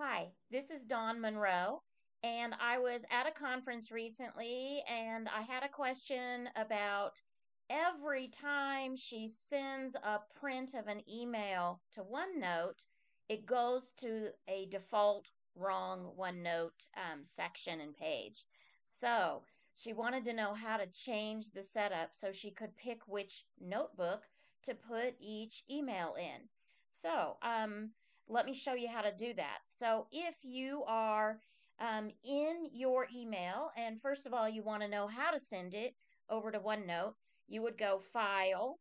Hi, this is Dawn Monroe, and I was at a conference recently, and I had a question about every time she sends a print of an email to OneNote, it goes to a default wrong OneNote section and page. So she wanted to know how to change the setup so she could pick which notebook to put each email in. So, let me show you how to do that. So if you are in your email, and first of all, you want to know how to send it over to OneNote, you would go File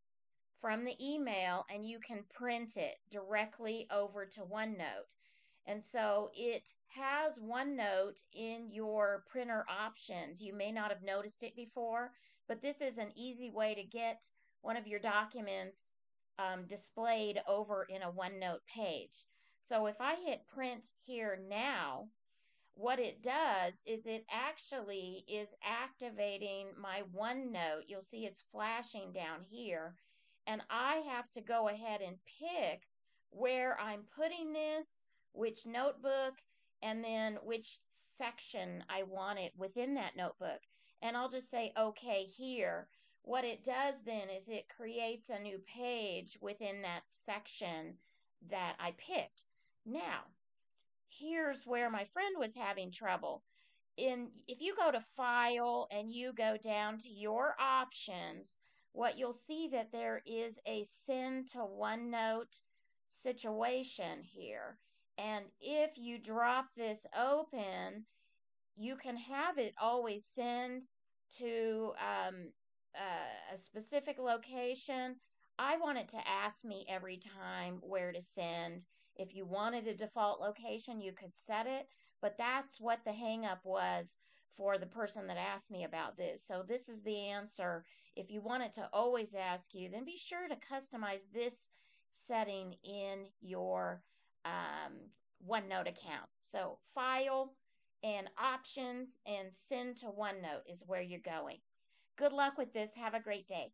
from the email, and you can print it directly over to OneNote. And so it has OneNote in your printer options. You may not have noticed it before, but this is an easy way to get one of your documents displayed over in a OneNote page. So if I hit print here now, what it does is it actually is activating my OneNote. You'll see it's flashing down here, and I have to go ahead and pick where I'm putting this, which notebook, and then which section I want it within that notebook. And I'll just say okay here. What it does then is it creates a new page within that section that I picked. Now, here's where my friend was having trouble. If you go to File and you go down to your options, what you'll see that there is a Send to OneNote situation here. And if you drop this open, you can have it always send to a specific location. I want it to ask me every time where to send. If you wanted a default location, you could set it, but that's what the hang up was for the person that asked me about this. So this is the answer. If you want it to always ask you, then be sure to customize this setting in your OneNote account. So File and Options and Send to OneNote is where you're going. Good luck with this. Have a great day.